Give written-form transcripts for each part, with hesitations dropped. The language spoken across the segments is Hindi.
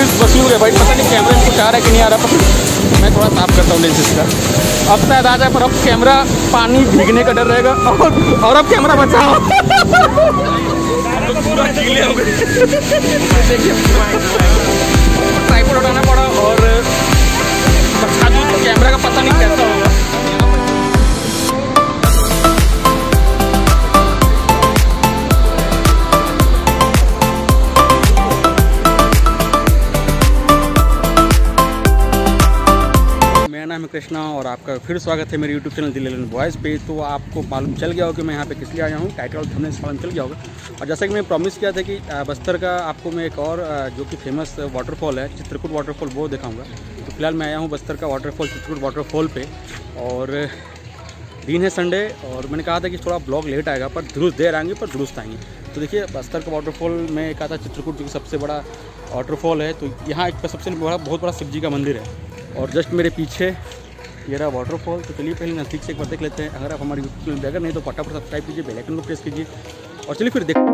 रुपीज़ वसूल है भाई। पता नहीं कैमरा में कुछ आ रहा है कि नहीं आ रहा, पर मैं थोड़ा साफ करता हूँ लेंस इसका। अब शायद आ जाए, पर अब कैमरा पानी भीगने का डर रहेगा। और अब कैमरा बचाओ। ट्राइपॉड उठाना पड़ा और कैमरा का पता नहीं कैसा होगा। कृष्णा और आपका फिर स्वागत है मेरे YouTube channel the Lallan boys पे। तो आपको मालूम चल गया हो कि मैं यहाँ पे किस लिए आया हूँ, टाइटल और थंबनेल से मालूम चल गया होगा। और जैसा कि मैं प्रॉमिस किया था कि बस्तर का आपको मैं एक और जो कि फेमस वाटरफॉल है चित्रकूट वाटरफॉल वो दिखाऊंगा। तो फिलहाल मैं आया हूँ बस्तर का वाटरफॉल चित्रकूट वाटरफॉल पर, और दिन है संडे और मैंने कहा था कि थोड़ा ब्लॉग लेट आएगा पर दुरुस्त देर आएंगे पर दुरुस्त आएंगे। तो देखिए बस्तर का वाटरफॉल में कहा था चित्रकूट जो कि सबसे बड़ा वाटरफॉल है, तो यहाँ एक सबसे बड़ा बहुत बड़ा शिव जी का मंदिर है और जस्ट मेरे पीछे ये रहा वाटरफॉल। तो चलिए पहले नज़दीक से एक बार देख लेते हैं। अगर आप हमारे YouTube चैनल पर अगर नहीं तो फटाफट सब्सक्राइब कीजिए, बेल आइकन को प्रेस कीजिए और चलिए फिर देख।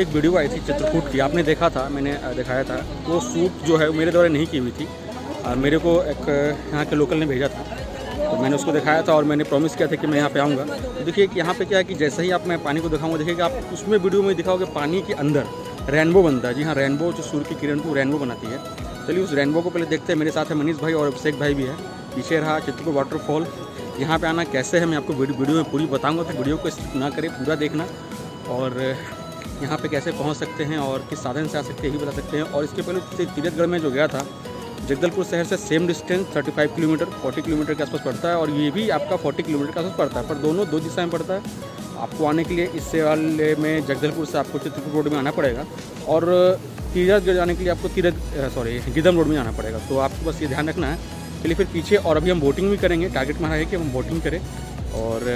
एक वीडियो आई थी चित्रकूट की, आपने देखा था, मैंने दिखाया था। वो सूट जो है मेरे द्वारा नहीं की हुई थी, मेरे को एक यहाँ के लोकल ने भेजा था तो मैंने उसको दिखाया था और मैंने प्रॉमिस किया था कि मैं यहाँ पे आऊँगा। तो देखिए यहाँ पे क्या है कि जैसे ही आप मैं पानी को दिखाऊँगा, देखिएगा आप उसमें वीडियो में दिखाओगे पानी के अंदर रेनबो बनता है। जी हाँ, रेनबो जो सूर्य की किरण को रेनबो बनाती है। चलिए उस रेनबो को पहले देखते हैं। मेरे साथ है मनीष भाई और अभिषेक भाई भी है। पीछे रहा चित्रकूट वाटरफॉल। यहाँ पर आना कैसे है मैं आपको वीडियो में पूरी बताऊँगा, तो वीडियो को स्किप ना करें, पूरा देखना। और यहाँ पे कैसे पहुँच सकते हैं और किस साधन से आ सकते हैं यही बता सकते हैं। और इसके पहले तीरथगढ़ में जो गया था जगदलपुर शहर से सेम डिस्टेंस 35 किलोमीटर 40 किलोमीटर के आसपास पड़ता है और ये भी आपका 40 किलोमीटर के आसपास पड़ता है, पर दोनों दो दिशा में पड़ता है। आपको आने के लिए इससे वाले में जगदलपुर से आपको चित्रकूट रोड में आना पड़ेगा और तीरथगढ़ जाने के लिए आपको गिदम रोड में आना पड़ेगा। तो आपको बस ये ध्यान रखना है। चलिए फिर पीछे, और अभी हम बोटिंग भी करेंगे। टारगेट हमारा है कि हम बोटिंग करें और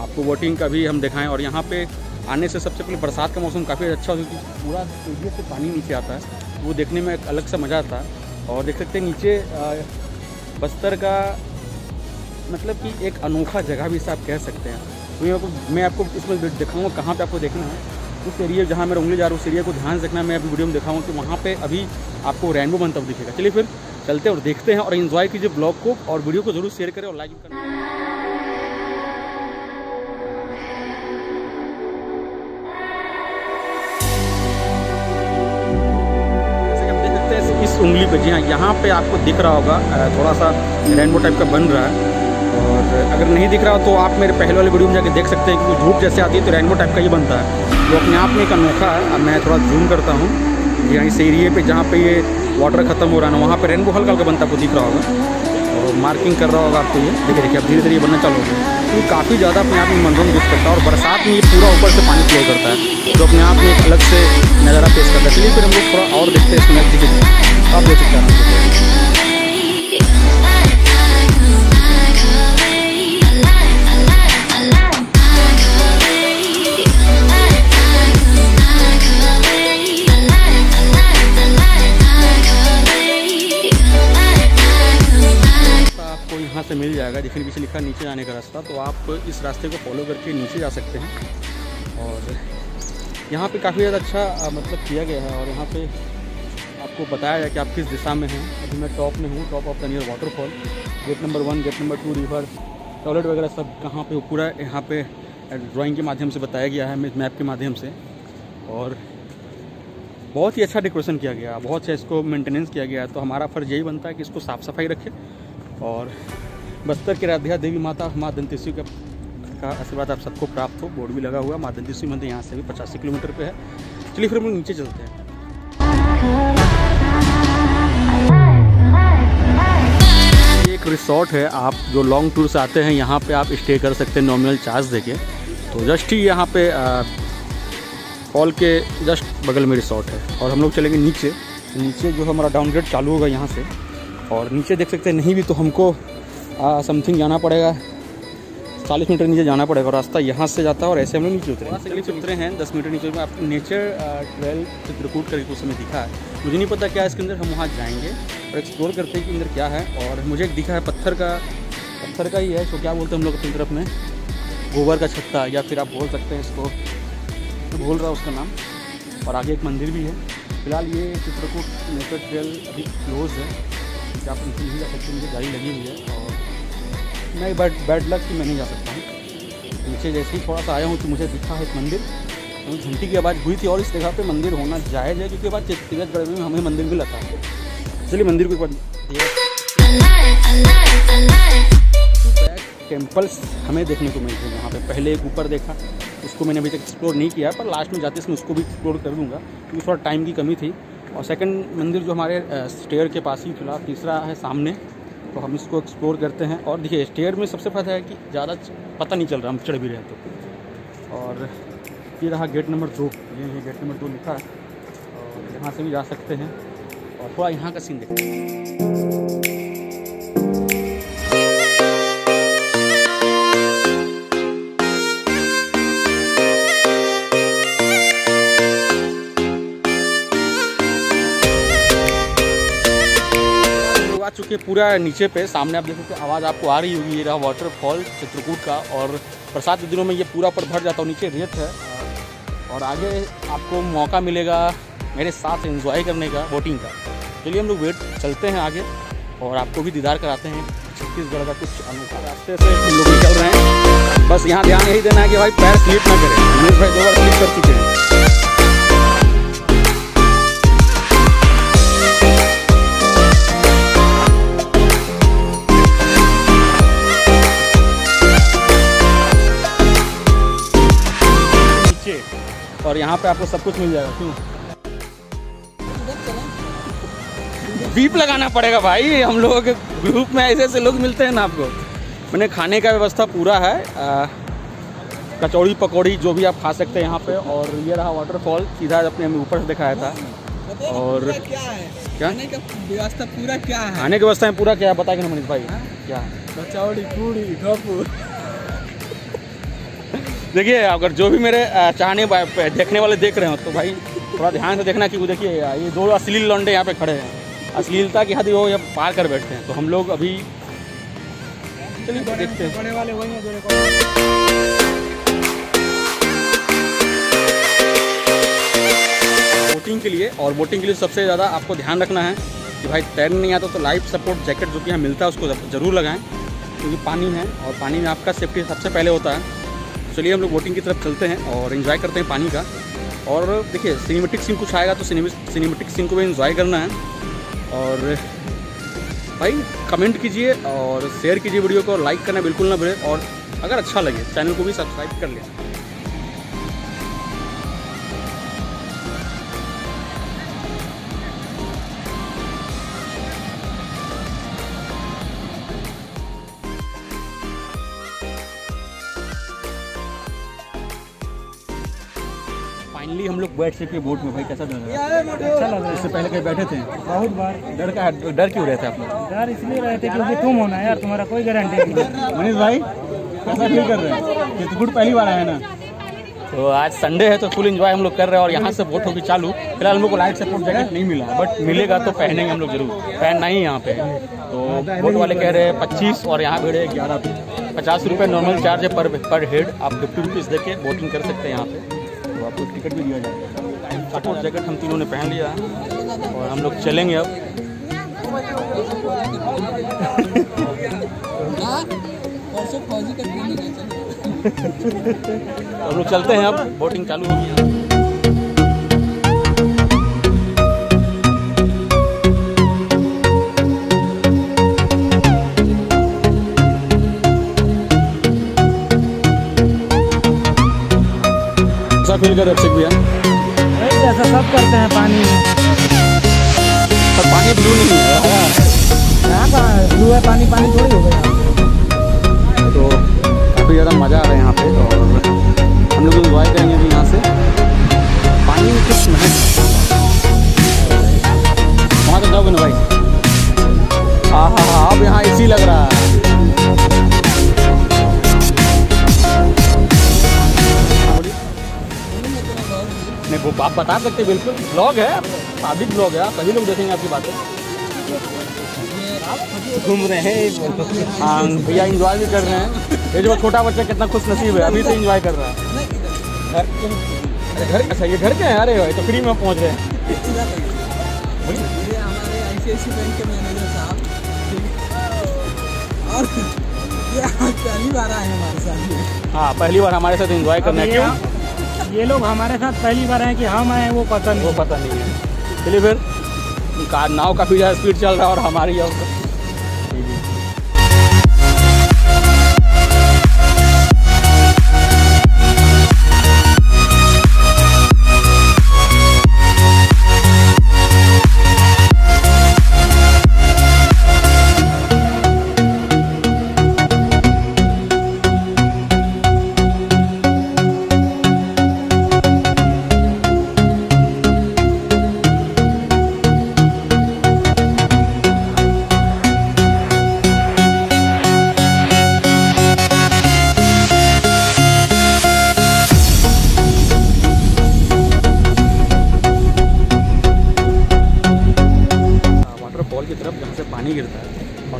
आपको बोटिंग का भी हम दिखाएँ। और यहाँ पर आने से सबसे पहले बरसात का मौसम काफ़ी अच्छा होता है क्योंकि पूरा तेज़ी से पानी नीचे आता है, वो देखने में एक अलग सा मज़ा आता है। और देख सकते हैं नीचे बस्तर का मतलब कि एक अनोखा जगह भी इसे आप कह सकते हैं। तो मैं आपको इसमें दिखाऊंगा कहाँ पे आपको देखना है। उस एरिया जहाँ मेरा उंगली जा रहा है उस एरिया को ध्यान से देखना। मैं अभी वीडियो में दिखाऊँगा कि वहाँ पर अभी आपको रेनबो बनता हुआ दिखेगा। चलिए फिर चलते हैं और देखते हैं और इन्जॉय कीजिए ब्लॉग को और वीडियो को जरूर शेयर करें और लाइक करें। उंगली पे जी हाँ, यहाँ पे आपको दिख रहा होगा थोड़ा सा रेनबो टाइप का बन रहा है। और अगर नहीं दिख रहा हो तो आप मेरे पहले वाले वीडियो में जाके देख सकते हैं कि धूप जैसे आती है तो रेनबो टाइप का ही बनता है, जो अपने आप में एक अनोखा है। अब मैं थोड़ा जूम करता हूँ यहाँ इस एरिए पे जहाँ पे ये वाटर ख़त्म हो रहा है ना, वहाँ पर रेनबो हल्का हल्का बनता आपको दिख रहा होगा और मार्किंग कर रहा होगा आपको। ये देखिए देखिए अब धीरे धीरे बनना चालू हो गया। ये काफ़ी ज़्यादा अपने आप में मनोरंजन पेश करता है और बरसात में ये पूरा ऊपर से पानी फ्लो करता है, जो अपने आप में एक अलग से नज़ारा पेश करता है। चलिए फिर हम लोग थोड़ा और देखते हैं इसमें एक्टिविटी। आप देख सकते हैं यहाँ से मिल जाएगा, देखने पीछे लिखा नीचे जाने का रास्ता, तो आप इस रास्ते को फॉलो करके नीचे जा सकते हैं। और यहाँ पे काफ़ी ज़्यादा अच्छा मतलब किया गया है और यहाँ पे आपको बताया है कि आप किस दिशा में हैं। अभी मैं टॉप में हूँ, top of the near waterfall, gate number 1, gate number 2, river, toilet वगैरह सब कहाँ पे पूरा यहाँ पे ड्राइंग के माध्यम से बताया गया है, मैप के माध्यम से। और बहुत ही अच्छा डेकोरेशन किया गया, बहुत अच्छा इसको मेंटेनेंस किया गया है। तो हमारा फर्ज यही बनता है कि इसको साफ़ सफाई रखें और बस्तर की आराध्या देवी माता माँ दंतेश्वरी का आशीर्वाद आप सबको प्राप्त हो। बोर्ड भी लगा हुआ, माँ दंतेश्वरी मंदिर यहाँ से भी 85 किलोमीटर पे है। चलिए फिर हम लोग नीचे चलते हैं। एक रिसोर्ट है, आप जो लॉन्ग टूर से आते हैं यहाँ पे आप स्टे कर सकते हैं नॉमिनल चार्ज देके। तो जस्ट ही यहाँ पे हॉल के जस्ट बगल में रिसोर्ट है और हम लोग चलेंगे नीचे। नीचे जो हमारा डाउनग्रेड चालू होगा यहाँ से, और नीचे देख सकते हैं, नहीं भी तो हमको समथिंग जाना पड़ेगा, 40 मीटर नीचे जाना पड़ेगा। रास्ता यहाँ से जाता है और ऐसे हम लोग नीचे उतरे हैं 10 मीटर नीचे में। आप नेचर ट्रेल चित्रकूट करके उस समय दिखा है, मुझे नहीं पता क्या है इसके अंदर, हम वहाँ जाएंगे और एक्सप्लोर करते हैं कि अंदर क्या है। और मुझे एक दिखा है पत्थर का ही है, तो क्या बोलते हैं हम लोग अपनी तरफ में, गोबर का छत्ता, या फिर आप बोल सकते हैं इसको, बोल रहा उसका नाम। और आगे एक मंदिर भी है। फिलहाल ये चित्रकूट नेचर ट्रेल अभी क्लोज है, क्या आप नहीं जा सकते, मुझे गाड़ी लगी हुई है और मैं बैड लक कि मैं नहीं जा सकता हूँ। नीचे जैसे ही थोड़ा सा आया हूँ तो मुझे दिखा है एक मंदिर, घंटी की आवाज़ हुई थी और इस जगह पे मंदिर होना जायज़ है क्योंकि बाद चित्रकूट में हमें मंदिर मिला था। चलिए मंदिर को टेम्पल्स हमें देखने को मिलते हैं यहाँ पे। पहले एक ऊपर देखा, उसको मैंने अभी तक एक्सप्लोर नहीं किया, पर लास्ट में जाते इसमें उसको भी एक्सप्लोर कर दूँगा क्योंकि थोड़ा टाइम की कमी थी। और सेकंड मंदिर जो हमारे स्टेयर के पास ही खुला, तीसरा है सामने, तो हम इसको एक्सप्लोर करते हैं। और देखिए स्टेयर में सबसे फायदा है कि ज़्यादा पता नहीं चल रहा, हम चढ़ भी रहे तो। और ये रहा गेट नंबर 2, ये गेट नंबर 2 लिखा है और यहाँ से भी जा सकते हैं। और थोड़ा यहाँ का सीन देखते हैं। चूँकि पूरा नीचे पे सामने आप देखो आवाज़ आपको आ रही होगी, ये रहा वाटरफॉल चित्रकूट का। और बरसात के दिनों में ये पूरा पर भर जाता है, नीचे रेत है। और आगे आपको मौका मिलेगा मेरे साथ एंजॉय करने का, बोटिंग का। चलिए हम लोग चलते हैं आगे और आपको भी दीदार कराते हैं छत्तीसगढ़ का कुछ अनोखा। रास्ते से हम लोग निकल रहे हैं, बस यहाँ ध्यान यही देना है कि भाई पैर स्लिप ना करें। मनीष भाई 2 बार स्लिप कर चुके हैं। और यहाँ पे आपको सब कुछ मिल जाएगा, क्यों बीप लगाना पड़ेगा भाई। हम लोगों के ग्रुप में ऐसे ऐसे लोग मिलते हैं ना। आपको मैंने खाने का व्यवस्था पूरा है, कचौड़ी पकौड़ी जो भी आप खा सकते हैं यहाँ पे। और ये रहा वाटरफॉल, सीधा अपने हमें ऊपर से दिखाया था। और क्या व्यवस्था पूरा क्या है, खाने की व्यवस्था में पूरा क्या है बताइए ना मनीष भाई, क्या कचौड़ी पूरी। देखिए अगर जो भी मेरे चाहने देखने वाले देख रहे हो तो भाई थोड़ा ध्यान से देखना कि देखिए ये 2 अश्लील लौंडे यहाँ पे खड़े हैं, अश्लीलता की हद वो पार कर बैठते हैं। तो हम लोग अभी चलिए तो देखते हैं। बड़े वाले वही हैं बोटिंग के लिए, और बोटिंग के लिए सबसे ज़्यादा आपको ध्यान रखना है कि भाई तैरने नहीं आता तो लाइफ सपोर्ट जैकेट जो कि यहाँ मिलता है उसको ज़रूर लगाएँ, क्योंकि पानी है और पानी में आपका सेफ्टी सबसे पहले होता है। चलिए हम लोग बोटिंग की तरफ चलते हैं और एंजॉय करते हैं पानी का। और देखिए सिनेमेटिक सीन कुछ आएगा तो सिनेमेटिक सीन को भी एंजॉय करना है। और भाई कमेंट कीजिए और शेयर कीजिए वीडियो को, और लाइक करना बिल्कुल ना भूलें। और अगर अच्छा लगे चैनल को भी सब्सक्राइब कर लें। फाइनली हम लोग बैठ चुके बोट में। भाई कैसा लग रहा है? अच्छा लग रहा है। इससे पहले कहीं बैठे थे? बहुत बार। डर क्यों रहता है आप लोग? डर इसलिए रहते क्योंकि तुम हो ना यार, तुम्हारा कोई गारंटी नहीं। मनीष भाई कैसा फील कर रहे हैं? ये तो गुड पहली बार आया ना? तो आज संडे है तो फुल एंजॉय हम लोग कर रहे हैं और यहाँ से बोट होगी चालू। फिलहाल हम लोग को लाइफ सपोर्ट जैकेट नहीं मिला, बट मिलेगा तो पहनेंगे हम लोग जरूर, पहनना ही यहाँ पे। तो बोट वाले कह रहे हैं 25 और यहाँ भीड़ है 11। 50 रुपये नॉर्मल चार्ज है पर हेड। आप 50 रुपीज़ देके बोटिंग कर सकते हैं यहाँ पे, तो आपको टिकट भी दिया जाएगा। सपोर्ट जैकेट हम तीनों ने पहन लिया है और हम लोग चलेंगे अब। हम लोग चलते हैं, अब बोटिंग चालू होगी। ऐसा फील कर अभिषेक भैया, ऐसा सब करते हैं पानी में, पर पानी ब्लू नहीं है। ब्लू है पानी, पानी थोड़ी हो गया। तो काफ़ी ज़्यादा मज़ा आ रहा है यहाँ पे और हम लोग इंजॉय करेंगे भी यहाँ से। पानी में कुछ महक वहाँ तो जाओगे ना भाई। हाँ हाँ हाँ, अब यहाँ इसी लग रहा है। नहीं वो आप बता सकते, बिल्कुल ब्लॉग है, पब्लिक ब्लॉग है, सभी लोग देखेंगे आपकी बातें। घूम रहे हैं हाँ भैया, इंजॉय भी कर रहे हैं। ये जो छोटा बच्चा कितना खुश नसीब है, अभी से इंजॉय कर रहा है। घर अच्छा ये घर के हैं? अरे भाई तो फ्री में पहुंच रहे हैं। ये हमारे ICICI बैंक के मैनेजर साहब, और ये पहली बार आए हमारे साथ। हाँ पहली बार हमारे साथ इंजॉय करने के, ये लोग हमारे साथ पहली बार आए कि हम आए वो पता नहीं, वो पता नहीं है। चलिए फिर, नाव काफ़ी ज़्यादा स्पीड चल रहा है और हमारी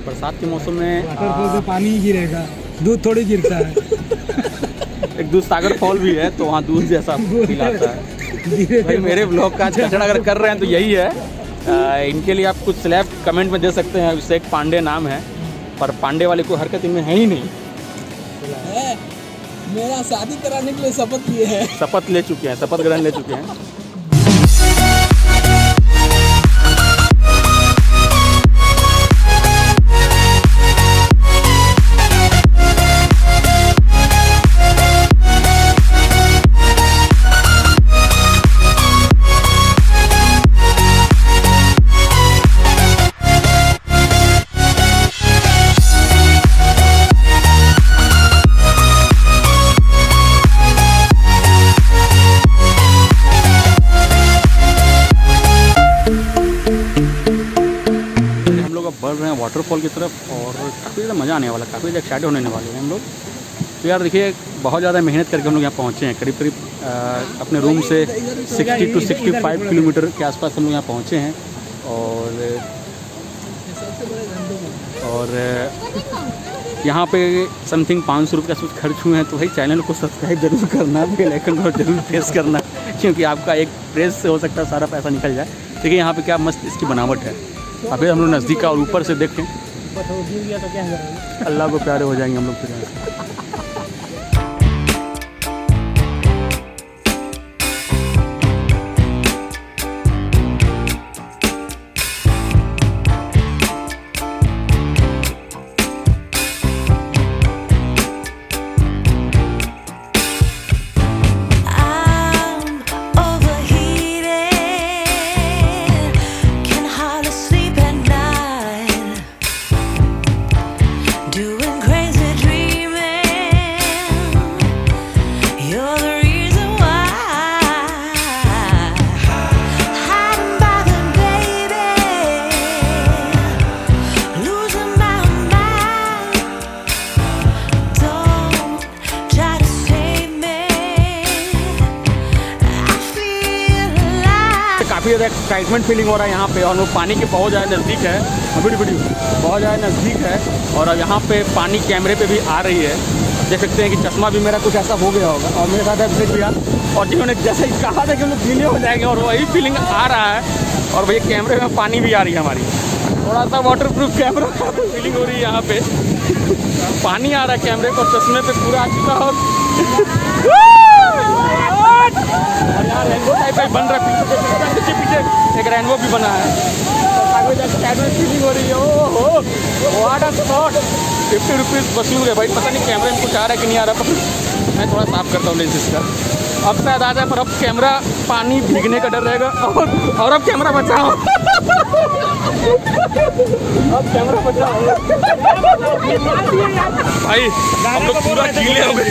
बरसात के मौसम में वाटरफॉल से पानी ही गिरेगा, दूध थोड़ी गिरता है। एक दूध सागर फॉल भी है तो वहाँ दूध जैसा फील आता है। भाई मेरे ब्लॉग का चर्चा अगर कर रहे हैं तो यही है। इनके लिए आप कुछ स्लैब कमेंट में दे सकते हैं। अभिषेक पांडे नाम है, पर पांडे वाले को हरकत इनमें है ही नहीं है। मेरा शादी कराने के लिए शपथ लिए है, शपथ ले चुके हैं, शपथ ग्रहण ले चुके हैं। वाटरफॉल की तरफ, और काफ़ी ज़्यादा मज़ा आने वाला, काफ़ी ज़्यादा एक्साइटेड होने वाले हैं हम लोग। तो यार देखिए, बहुत ज़्यादा मेहनत करके हम लोग यहाँ पहुँचे हैं। करीब करीब अपने रूम से 60 to 65 किलोमीटर के आसपास हम लोग यहाँ पहुँचे हैं। और यहाँ पे समथिंग 500 रुपये का कुछ खर्च हुए हैं। तो भाई चैनल को सब्सक्राइब जरूर करना, बेल आइकन को जरूर प्रेस करना, क्योंकि आपका एक प्रेस से हो सकता है सारा पैसा निकल जाए। देखिए यहाँ पर क्या मस्त इसकी बनावट है। अभी हम लोग नज़दीक का और ऊपर से देखें, अल्लाह को प्यारे हो जाएंगे हम लोग फिर। Doing crazy dreaming. ज़्यादा एक्साइटमेंट फीलिंग हो रहा है यहाँ पे। और वो पानी के बहुत ज़्यादा नज़दीक है, बहुत ज़्यादा नज़दीक है। और अब यहाँ पे पानी कैमरे पे भी आ रही है, देख सकते हैं कि चश्मा भी मेरा कुछ ऐसा हो गया होगा। और मेरे साथ अपडेट किया और जिन्होंने जैसे ही कहा था कि हम लोग गीले हो जाएंगे और वही फीलिंग आ रहा है। और भैया कैमरे में पानी भी आ रही है हमारी, थोड़ा सा वाटर प्रूफ कैमरा फीलिंग हो रही है यहाँ पे। पानी आ रहा है कैमरे पर, चश्मे पे पूरा आ चुका है। और यहाँ रेनबो टाइप का बन रहा है, पीछे पीछे एक रेनबो भी बना है। फीलिंग हो रही है, ओहो व्हाट अ शॉट। 50 रुपीज़ वसूल गए भाई, पता नहीं कैमरे में कुछ आ रहा है कि नहीं आ रहा। पर मैं थोड़ा साफ करता हूँ लेंस इसका, अब शायद आ जाए। पर अब कैमरा पानी भीगने का डर रहेगा। और अब कैमरा बचाओ, अब कैमरा बचाओ भाई, हम लोग पूरा गीले हो गए।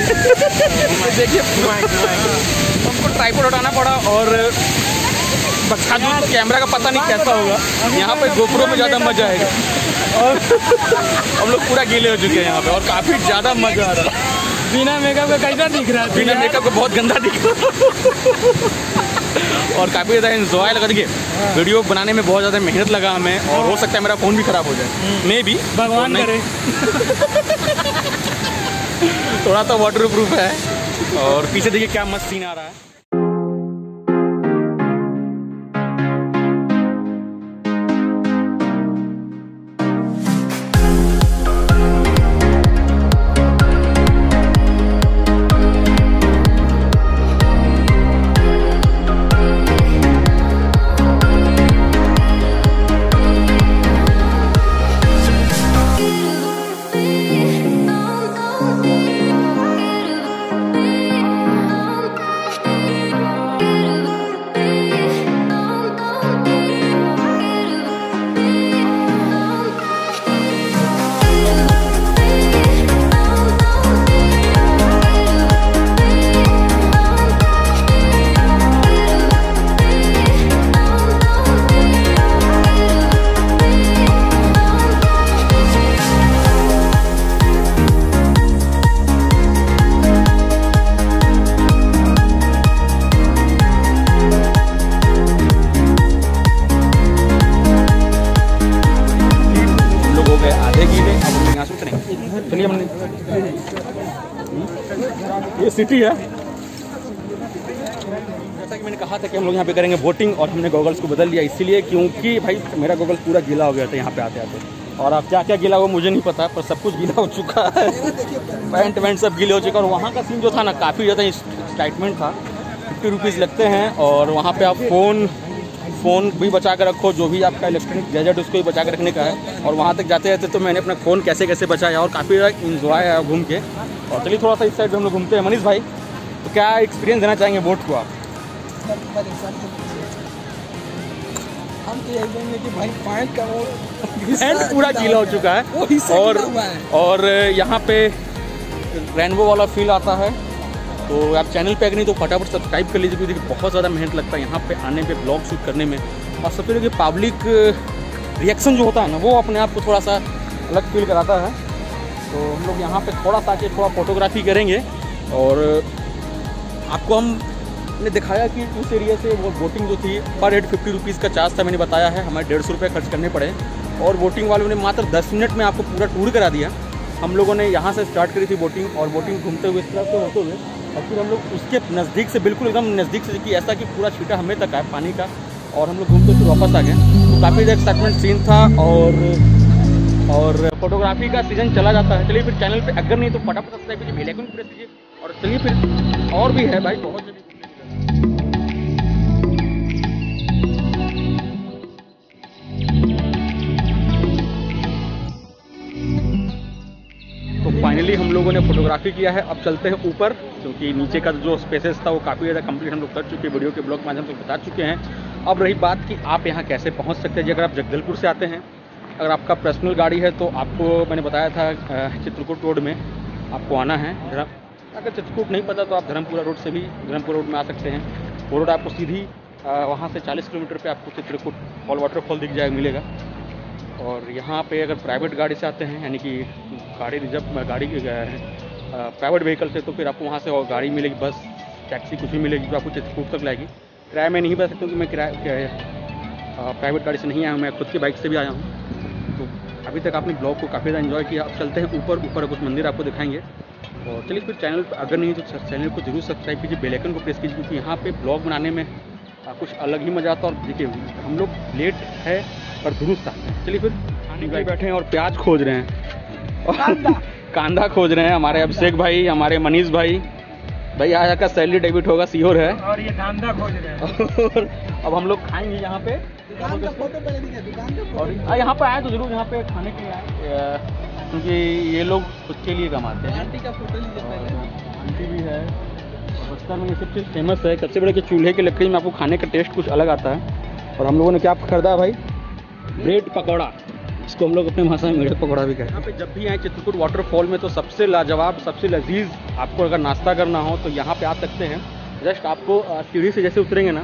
देखिए हमको ट्राइपॉड उठाना पड़ा और बक्सा दूध कैमरा का पता नहीं कैसा होगा। यहाँ पे गोप्रो में ज़्यादा मज़ा आएगा। और हम लोग पूरा गीले हो चुके हैं यहाँ पे और काफ़ी ज़्यादा मज़ा आ रहा है। बिना मेकअप का कैसा दिख रहा है, बिना मेकअप का बहुत गंदा दिख रहा है। और काफ़ी ज़्यादा इन्जॉय लगा। देखिए वीडियो बनाने में बहुत ज़्यादा मेहनत लगा हमें, और हो सकता है मेरा फ़ोन भी ख़राब हो जाए, मे भी भगवान करे। थोड़ा सा वाटर प्रूफ है। और पीछे देखिए क्या मस्त सीन आ रहा है। ये सिटी है, जैसा कि मैंने कहा था कि हम लोग यहाँ पे करेंगे बोटिंग, और हमने गॉगल्स को बदल लिया इसलिए क्योंकि भाई मेरा गॉगल्स पूरा गीला हो गया था यहाँ पे आते आते। और आप क्या क्या गीला हुआ मुझे नहीं पता, पर सब कुछ गीला हो चुका है। पैंट वैंट सब गीले हो चुका है। और वहाँ का सीन जो था ना, काफ़ी ज़्यादा एक्साइटमेंट था। 50 रुपीज़ लगते हैं और वहाँ पर आप फ़ोन भी बचा कर रखो, जो भी आपका इलेक्ट्रॉनिक गैजेट उसको भी बचा कर रखने का है। और वहाँ तक जाते रहते तो मैंने अपना फ़ोन कैसे कैसे बचाया और काफ़ी इन्जॉय आया घूम के। और चलिए थोड़ा सा इस साइड में हम लोग घूमते हैं। मनीष भाई, तो क्या एक्सपीरियंस देना चाहेंगे बोट को आप? हम तो यही बोलेंगे कि भाई पैंट का वो पूरा गीला हो चुका है। और यहाँ पे रेनबो वाला फील आता है। तो आप चैनल पे अगर नहीं तो फटाफट सब्सक्राइब कर लीजिए, क्योंकि बहुत ज़्यादा मेहनत लगता है यहाँ पे आने पे, ब्लॉग शूट करने में। और सबसे पहले पब्लिक रिएक्शन जो होता है ना, वो अपने आप को थोड़ा सा अलग फील कराता है। तो हम लोग यहाँ पे थोड़ा सा आके थोड़ा फोटोग्राफी करेंगे। और आपको हमने दिखाया कि उस एरिया से वो बोटिंग जो थी पर हेड 50 रुपीज़ का चार्ज था, मैंने बताया है। हमें 150 रुपये खर्च करने पड़े और बोटिंग वालों ने मात्र 10 मिनट में आपको पूरा टूर करा दिया। हम लोगों ने यहाँ से स्टार्ट करी थी बोटिंग, और बोटिंग घूमते हुए इस तरफ से होते हुए, और फिर हम लोग उसके नज़दीक से, बिल्कुल एकदम नज़दीक से, कि ऐसा कि पूरा छीटा हमें तक आए पानी का। और हम लोग घूमते फिर वापस आ गए। तो काफ़ी एक्साइटमेंट सीन था। और फोटोग्राफी का सीज़न चला जाता है। चलिए फिर चैनल पे अगर नहीं तो फटाफट सब्सक्राइब कीजिए, बेल आइकन प्रेस कीजिए। और चलिए फिर और भी है भाई बहुत। फाइनली हम लोगों ने फोटोग्राफी किया है। अब चलते हैं ऊपर, क्योंकि नीचे का जो स्पेसेस था वो काफ़ी ज़्यादा कंप्लीट हम लोग कर चुके हैं, वीडियो के ब्लॉग माध्यम से बता चुके हैं। अब रही बात कि आप यहाँ कैसे पहुँच सकते हैं। अगर आप जगदलपुर से आते हैं, अगर आपका पर्सनल गाड़ी है तो आपको मैंने बताया था चित्रकूट रोड में आपको आना है। अगर चित्रकूट नहीं पता तो आप धर्मपुरा रोड से भी धर्मपुरा रोड में आ सकते हैं। वो रोड आपको सीधी वहाँ से 40 किलोमीटर पर आपको चित्रकूट फॉल वाटरफॉल दिख जाएगा, मिलेगा। और यहाँ पे अगर प्राइवेट गाड़ी से आते हैं, यानी कि गाड़ी रिजर्व गाड़ी प्राइवेट व्हीकल से, तो फिर आपको वहाँ से और गाड़ी मिलेगी, बस टैक्सी कुछ भी मिलेगी जो आपको चित्रकूट तक लाएगी। किराए में नहीं बता सकता हूँ कि मैं किराया प्राइवेट गाड़ी से नहीं आया हूँ, मैं खुद की बाइक से भी आया हूँ। तो अभी तक आपने ब्लॉग को काफ़ी ज़्यादा इन्जॉय किया। अब चलते हैं ऊपर, कुछ मंदिर आपको दिखाएंगे। और चलिए फिर चैनल पर अगर नहीं तो चैनल को जरूर सब्सक्राइब कीजिए, बेल आइकन को प्रेस कीजिए, क्योंकि यहाँ पे ब्लॉग बनाने में कुछ अलग ही मज़ा आता है। और देखिए हम लोग लेट है पर दुरुस्त आते हैं। चलिए फिर खाने पे बैठे हैं और प्याज खोज रहे हैं और कांदा खोज रहे हैं। हमारे अभिषेक भाई, हमारे मनीष भाई, आज का सैलरी डेबिट होगा, सीहोर है और ये कांदा खोज रहे हैं। और अब हम लोग खाएंगे यहाँ पे, और यहाँ पर आए तो ज़रूर यहाँ पे खाने के लिए, क्योंकि ये लोग खुद के लिए कमाते हैं। आंटी का फोटो लीजिए, आंटी भी है। बस्तर में ये सब चीज़ फेमस है। सबसे बड़े कि चूल्हे की लकड़ी में आपको खाने का टेस्ट कुछ अलग आता है। और हम लोगों ने क्या खरीदा भाई? ब्रेड पकौड़ा, इसको हम लोग अपने भाषा में ब्रेड पकौड़ा भी कहते हैं। यहाँ पे जब भी आए चित्रकूट वाटरफॉल में तो सबसे लाजवाब, सबसे लजीज आपको अगर नाश्ता करना हो तो यहाँ पर आ सकते हैं। जस्ट आपको सीढ़ी से जैसे उतरेंगे ना,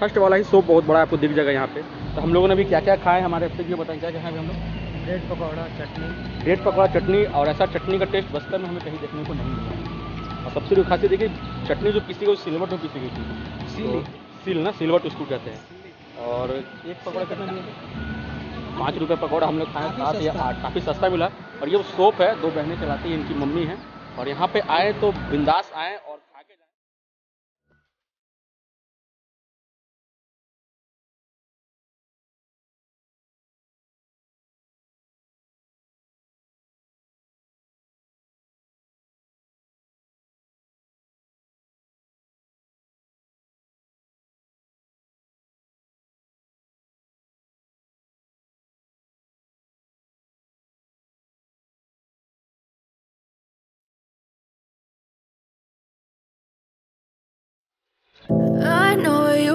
फर्स्ट वाला ही शॉप बहुत बड़ा आपको दिख जाएगा यहाँ पर। तो हम लोगों ने भी क्या क्या खाया है, हमारे अभिषेक जी बताएं क्या क्या खाए हम लोग? ब्रेड पकौड़ा चटनी, और ऐसा चटनी का टेस्ट बस्तर में हमें कहीं देखने को नहीं मिला। और सबसे जो खासियत देखिए, चटनी जो किसी को सिलवट में किसी की सिलवट उसको कहते हैं। और एक पकौड़ा कितना? 5 रुपये पकौड़ा हम लोग खाए, 7 या 8, काफ़ी सस्ता मिला। और ये शॉप है, 2 बहनें चलाती हैं, इनकी मम्मी हैं। और यहाँ पर आए तो बिंदास आएँ और खा के जाएँ। I know you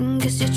And guess you're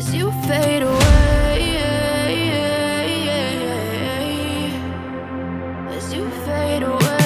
as you fade away. As you fade away.